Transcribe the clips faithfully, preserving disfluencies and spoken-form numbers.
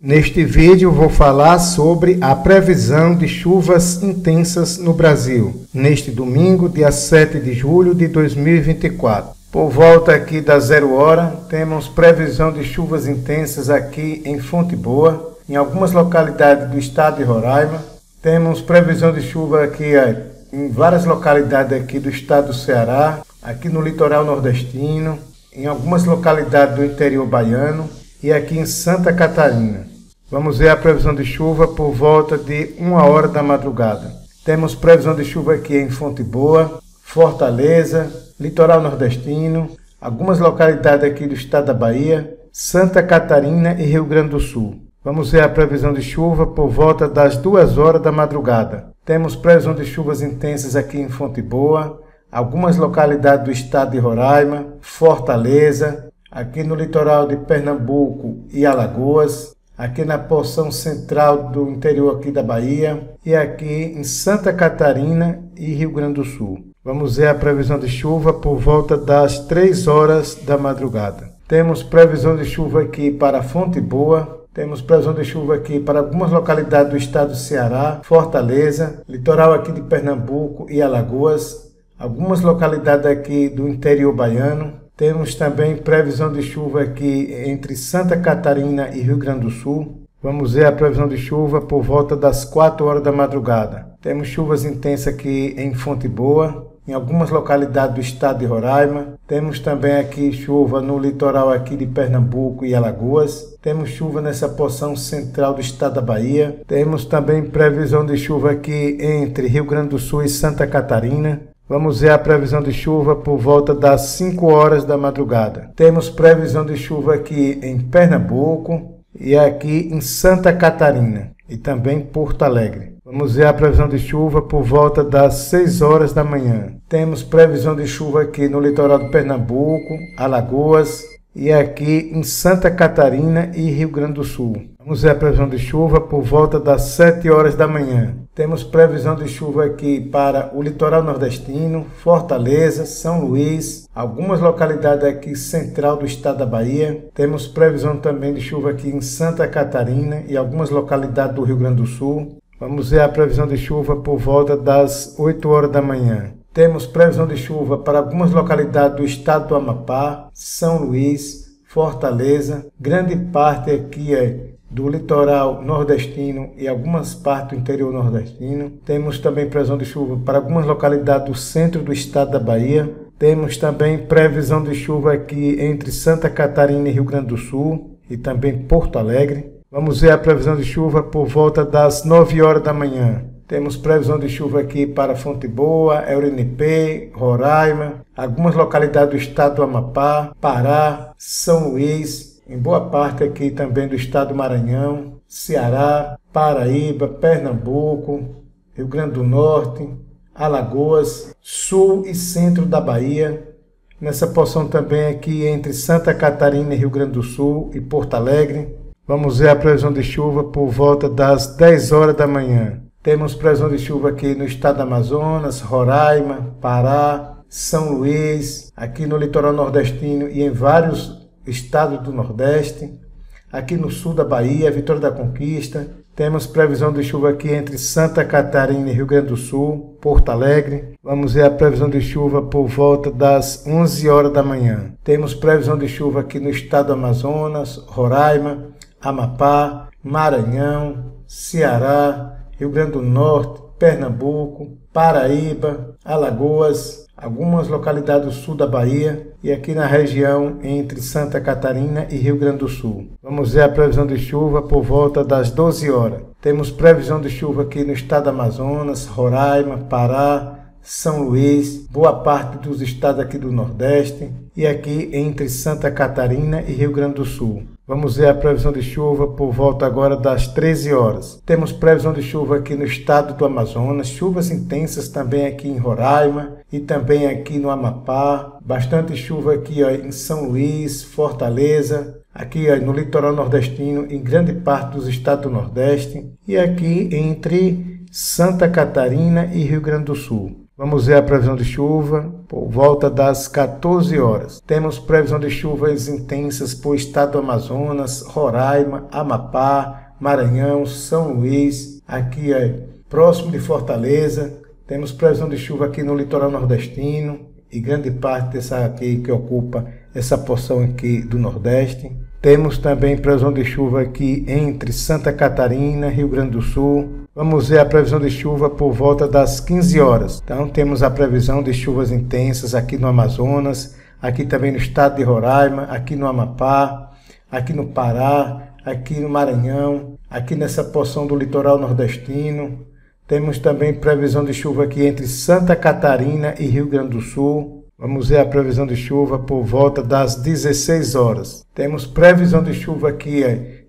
Neste vídeo vou falar sobre a previsão de chuvas intensas no Brasil, neste domingo, dia sete de julho de dois mil e vinte e quatro. Por volta aqui das zero hora, temos previsão de chuvas intensas aqui em Fonte Boa, em algumas localidades do estado de Roraima. Temos previsão de chuva aqui em várias localidades aqui do estado do Ceará, aqui no litoral nordestino, em algumas localidades do interior baiano e aqui em Santa Catarina. Vamos ver a previsão de chuva por volta de uma hora da madrugada. Temos previsão de chuva aqui em Fonte Boa, Fortaleza, litoral nordestino, algumas localidades aqui do estado da Bahia, Santa Catarina e Rio Grande do Sul. Vamos ver a previsão de chuva por volta das duas horas da madrugada. Temos previsão de chuvas intensas aqui em Fonte Boa, algumas localidades do estado de Roraima, Fortaleza, aqui no litoral de Pernambuco e Alagoas, aqui na porção central do interior aqui da Bahia e aqui em Santa Catarina e Rio Grande do Sul. Vamos ver a previsão de chuva por volta das três horas da madrugada. Temos previsão de chuva aqui para Fonte Boa, temos previsão de chuva aqui para algumas localidades do estado do Ceará, Fortaleza, litoral aqui de Pernambuco e Alagoas, algumas localidades aqui do interior baiano. Temos também previsão de chuva aqui entre Santa Catarina e Rio Grande do Sul. Vamos ver a previsão de chuva por volta das quatro horas da madrugada. Temos chuvas intensas aqui em Fonte Boa, em algumas localidades do estado de Roraima. Temos também aqui chuva no litoral aqui de Pernambuco e Alagoas. Temos chuva nessa porção central do estado da Bahia. Temos também previsão de chuva aqui entre Rio Grande do Sul e Santa Catarina. Vamos ver a previsão de chuva por volta das cinco horas da madrugada. Temos previsão de chuva aqui em Pernambuco e aqui em Santa Catarina e também Porto Alegre. Vamos ver a previsão de chuva por volta das seis horas da manhã. Temos previsão de chuva aqui no litoral de Pernambuco, Alagoas e aqui em Santa Catarina e Rio Grande do Sul. Vamos ver a previsão de chuva por volta das sete horas da manhã. Temos previsão de chuva aqui para o litoral nordestino, Fortaleza, São Luís, algumas localidades aqui central do estado da Bahia. Temos previsão também de chuva aqui em Santa Catarina e algumas localidades do Rio Grande do Sul. Vamos ver a previsão de chuva por volta das oito horas da manhã. Temos previsão de chuva para algumas localidades do estado do Amapá, São Luís, Fortaleza, grande parte aqui é do litoral nordestino e algumas partes do interior nordestino. Temos também previsão de chuva para algumas localidades do centro do estado da Bahia. Temos também previsão de chuva aqui entre Santa Catarina e Rio Grande do Sul e também Porto Alegre. Vamos ver a previsão de chuva por volta das nove horas da manhã. Temos previsão de chuva aqui para Fonte Boa, Eurinipê, Roraima, algumas localidades do estado do Amapá, Pará, São Luís, em boa parte aqui também do estado do Maranhão, Ceará, Paraíba, Pernambuco, Rio Grande do Norte, Alagoas, sul e centro da Bahia. Nessa porção também aqui entre Santa Catarina e Rio Grande do Sul e Porto Alegre. Vamos ver a previsão de chuva por volta das dez horas da manhã. Temos previsão de chuva aqui no estado do Amazonas, Roraima, Pará, São Luís, aqui no litoral nordestino e em vários estado do Nordeste, aqui no sul da Bahia, Vitória da Conquista. Temos previsão de chuva aqui entre Santa Catarina e Rio Grande do Sul, Porto Alegre. Vamos ver a previsão de chuva por volta das onze horas da manhã. Temos previsão de chuva aqui no estado do Amazonas, Roraima, Amapá, Maranhão, Ceará, Rio Grande do Norte, Pernambuco, Paraíba, Alagoas, algumas localidades do sul da Bahia e aqui na região entre Santa Catarina e Rio Grande do Sul. Vamos ver a previsão de chuva por volta das doze horas. Temos previsão de chuva aqui no estado do Amazonas, Roraima, Pará, São Luís, boa parte dos estados aqui do Nordeste e aqui entre Santa Catarina e Rio Grande do Sul. Vamos ver a previsão de chuva por volta agora das treze horas. Temos previsão de chuva aqui no estado do Amazonas, chuvas intensas também aqui em Roraima e também aqui no Amapá. Bastante chuva aqui ó, em São Luís, Fortaleza, aqui ó, no litoral nordestino, em grande parte dos estados do Nordeste e aqui entre Santa Catarina e Rio Grande do Sul. Vamos ver a previsão de chuva por volta das quatorze horas. Temos previsão de chuvas intensas por estado do Amazonas, Roraima, Amapá, Maranhão, São Luís, aqui é próximo de Fortaleza. Temos previsão de chuva aqui no litoral nordestino e grande parte dessa aqui que ocupa essa porção aqui do Nordeste. Temos também previsão de chuva aqui entre Santa Catarina, Rio Grande do Sul. Vamos ver a previsão de chuva por volta das quinze horas. Então temos a previsão de chuvas intensas aqui no Amazonas, aqui também no estado de Roraima, aqui no Amapá, aqui no Pará, aqui no Maranhão, aqui nessa porção do litoral nordestino. Temos também previsão de chuva aqui entre Santa Catarina e Rio Grande do Sul. Vamos ver a previsão de chuva por volta das dezesseis horas. Temos previsão de chuva aqui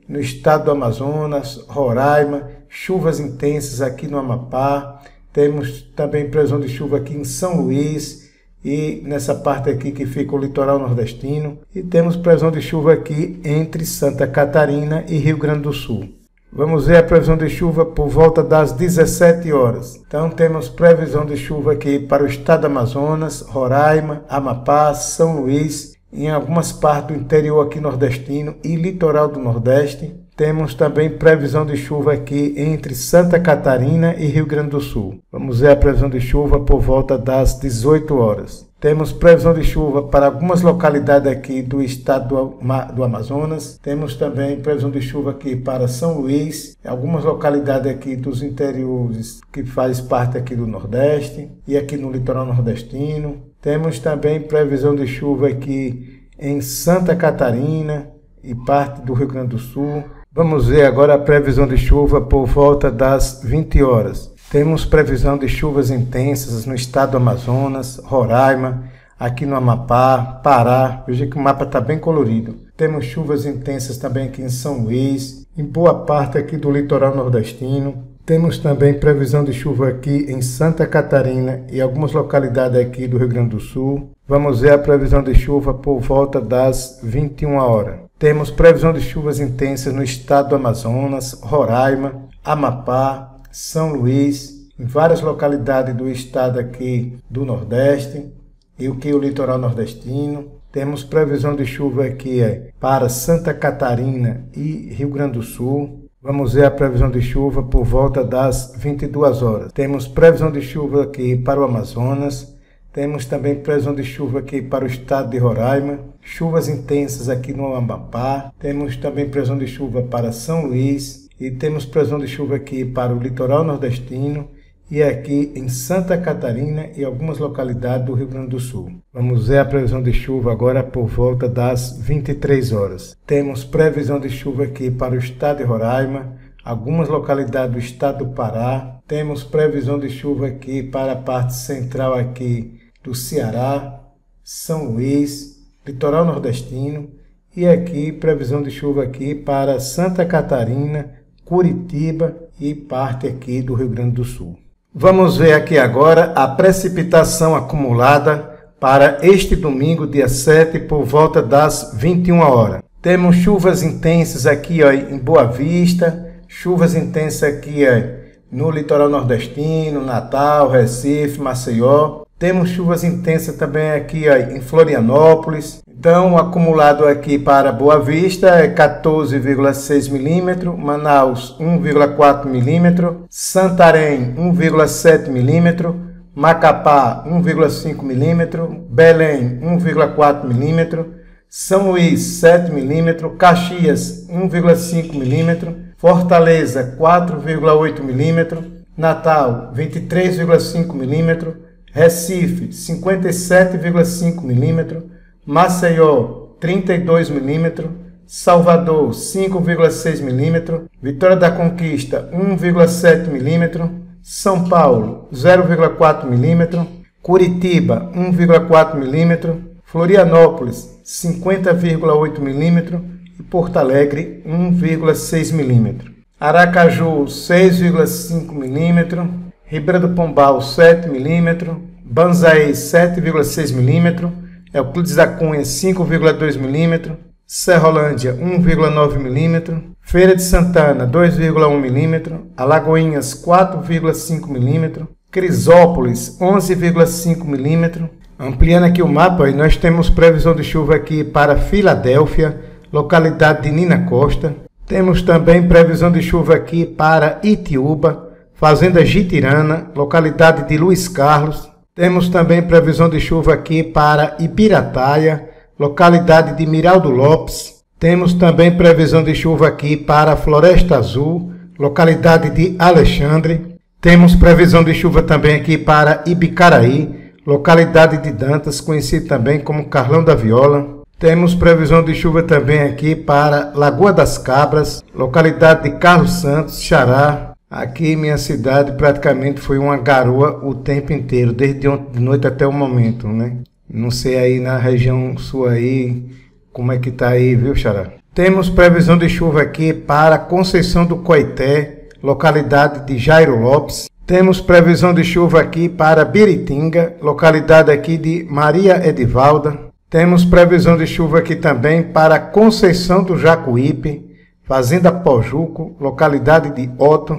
no estado do Amazonas, Roraima, chuvas intensas aqui no Amapá. Temos também previsão de chuva aqui em São Luís e nessa parte aqui que fica o litoral nordestino. E temos previsão de chuva aqui entre Santa Catarina e Rio Grande do Sul. Vamos ver a previsão de chuva por volta das dezessete horas. Então temos previsão de chuva aqui para o estado do Amazonas, Roraima, Amapá, São Luís, em algumas partes do interior aqui nordestino e litoral do Nordeste. Temos também previsão de chuva aqui entre Santa Catarina e Rio Grande do Sul. Vamos ver a previsão de chuva por volta das dezoito horas. Temos previsão de chuva para algumas localidades aqui do estado do Amazonas. Temos também previsão de chuva aqui para São Luís, algumas localidades aqui dos interiores que faz parte aqui do Nordeste e aqui no litoral nordestino. Temos também previsão de chuva aqui em Santa Catarina e parte do Rio Grande do Sul. Vamos ver agora a previsão de chuva por volta das vinte horas. Temos previsão de chuvas intensas no estado do Amazonas, Roraima, aqui no Amapá, Pará. Veja que o mapa está bem colorido. Temos chuvas intensas também aqui em São Luís, em boa parte aqui do litoral nordestino. Temos também previsão de chuva aqui em Santa Catarina e algumas localidades aqui do Rio Grande do Sul. Vamos ver a previsão de chuva por volta das vinte e uma horas. Temos previsão de chuvas intensas no estado do Amazonas, Roraima, Amapá, São Luís, em várias localidades do estado aqui do Nordeste e o que o litoral nordestino. Temos previsão de chuva aqui é para Santa Catarina e Rio Grande do Sul. Vamos ver a previsão de chuva por volta das vinte e duas horas. Temos previsão de chuva aqui para o Amazonas. Temos também previsão de chuva aqui para o estado de Roraima, chuvas intensas aqui no Amapá. Temos também previsão de chuva para São Luís. E temos previsão de chuva aqui para o litoral nordestino e aqui em Santa Catarina e algumas localidades do Rio Grande do Sul. Vamos ver a previsão de chuva agora por volta das vinte e três horas. Temos previsão de chuva aqui para o estado de Roraima, algumas localidades do estado do Pará. Temos previsão de chuva aqui para a parte central aqui do Ceará, São Luís, litoral nordestino. E aqui previsão de chuva aqui para Santa Catarina, Curitiba e parte aqui do Rio Grande do Sul. Vamos ver aqui agora a precipitação acumulada para este domingo, dia sete, por volta das vinte e uma horas. Temos chuvas intensas aqui ó, em Boa Vista, chuvas intensas aqui ó, no litoral nordestino, Natal, Recife, Maceió. Temos chuvas intensas também aqui ó, em Florianópolis. Então, o acumulado aqui para Boa Vista é quatorze vírgula seis milímetros, Manaus um vírgula quatro milímetros, Santarém um vírgula sete milímetros, Macapá um vírgula cinco milímetros, Belém um vírgula quatro milímetros, São Luís sete milímetros, Caxias um vírgula cinco milímetros, Fortaleza quatro vírgula oito milímetros, Natal vinte e três vírgula cinco milímetros, Recife cinquenta e sete vírgula cinco milímetros, Maceió trinta e dois milímetros, Salvador cinco vírgula seis milímetros, Vitória da Conquista um vírgula sete milímetros, São Paulo zero vírgula quatro milímetros, Curitiba um vírgula quatro milímetros, Florianópolis cinquenta vírgula oito milímetros e Porto Alegre um vírgula seis milímetros. Aracaju seis vírgula cinco milímetros, Ribeira do Pombal sete milímetros, Banzai sete vírgula seis milímetros, Euclides da Cunha cinco vírgula dois milímetros, Serrolândia um vírgula nove milímetros, Feira de Santana dois vírgula um milímetros, Alagoinhas quatro vírgula cinco milímetros, Crisópolis, onze vírgula cinco milímetros. Ampliando aqui o mapa, nós temos previsão de chuva aqui para Filadélfia, localidade de Nina Costa. Temos também previsão de chuva aqui para Itiúba, Fazenda Gitirana, localidade de Luiz Carlos. Temos também previsão de chuva aqui para Ibirataia, localidade de Miraldo Lopes. Temos também previsão de chuva aqui para Floresta Azul, localidade de Alexandre. Temos previsão de chuva também aqui para Ibicaraí, localidade de Dantas, conhecido também como Carlão da Viola. Temos previsão de chuva também aqui para Lagoa das Cabras, localidade de Carlos Santos, Xará. Aqui minha cidade praticamente foi uma garoa o tempo inteiro, desde ontem de noite até o momento, né? Não sei aí na região sua aí, como é que tá aí, viu, Xará? Temos previsão de chuva aqui para Conceição do Coité, localidade de Jairo Lopes. Temos previsão de chuva aqui para Biritinga, localidade aqui de Maria Edivalda. Temos previsão de chuva aqui também para Conceição do Jacuípe, Fazenda Pojuco, localidade de Otto.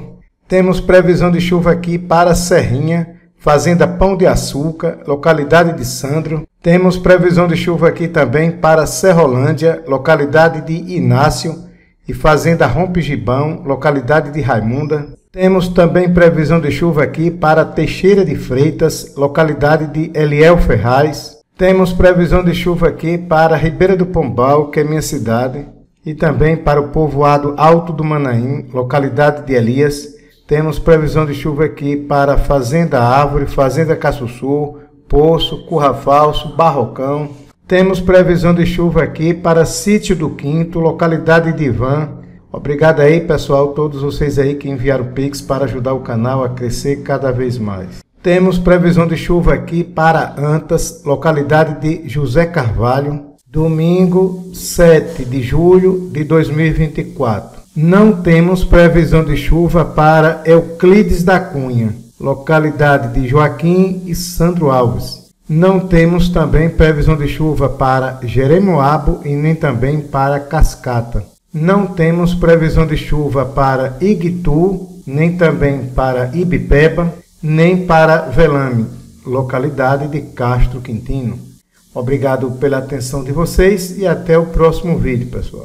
Temos previsão de chuva aqui para Serrinha, Fazenda Pão de Açúcar, localidade de Sandro. Temos previsão de chuva aqui também para Serrolândia, localidade de Inácio e Fazenda Rompegibão, localidade de Raimunda. Temos também previsão de chuva aqui para Teixeira de Freitas, localidade de Eliel Ferraz. Temos previsão de chuva aqui para Ribeira do Pombal, que é minha cidade, e também para o povoado Alto do Manaim, localidade de Elias. Temos previsão de chuva aqui para Fazenda Árvore, Fazenda Caçuçu, Poço, Currafalso, Barrocão. Temos previsão de chuva aqui para Sítio do Quinto, localidade de Ivan. Obrigado aí, pessoal, todos vocês aí que enviaram Pix para ajudar o canal a crescer cada vez mais. Temos previsão de chuva aqui para Antas, localidade de José Carvalho, domingo sete de julho de dois mil e vinte e quatro. Não temos previsão de chuva para Euclides da Cunha, localidade de Joaquim e Sandro Alves. Não temos também previsão de chuva para Jeremoabo e nem também para Cascata. Não temos previsão de chuva para Iguitu, nem também para Ibipeba, nem para Velame, localidade de Castro Quintino. Obrigado pela atenção de vocês e até o próximo vídeo, pessoal.